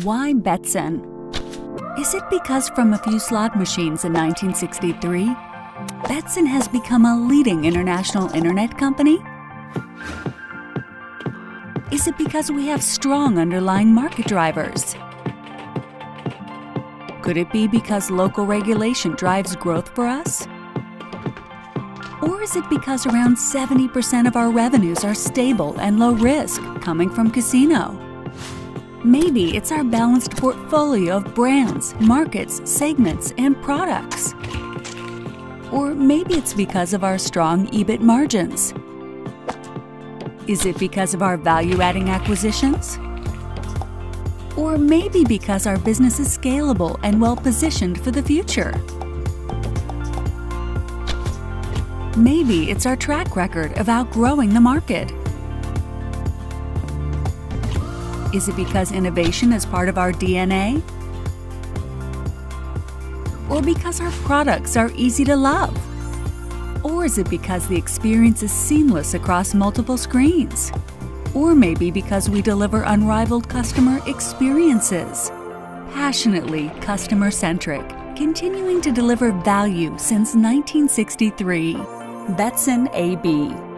Why Betsson? Is it because from a few slot machines in 1963, Betsson has become a leading international internet company? Is it because we have strong underlying market drivers? Could it be because local regulation drives growth for us? Or is it because around 70% of our revenues are stable and low risk, coming from casino? Maybe it's our balanced portfolio of brands, markets, segments, and products. Or maybe it's because of our strong EBIT margins. Is it because of our value-adding acquisitions? Or maybe because our business is scalable and well-positioned for the future. Maybe it's our track record of outgrowing the market. Is it because innovation is part of our DNA? Or because our products are easy to love? Or is it because the experience is seamless across multiple screens? Or maybe because we deliver unrivaled customer experiences. Passionately customer-centric, continuing to deliver value since 1963. Betsson AB.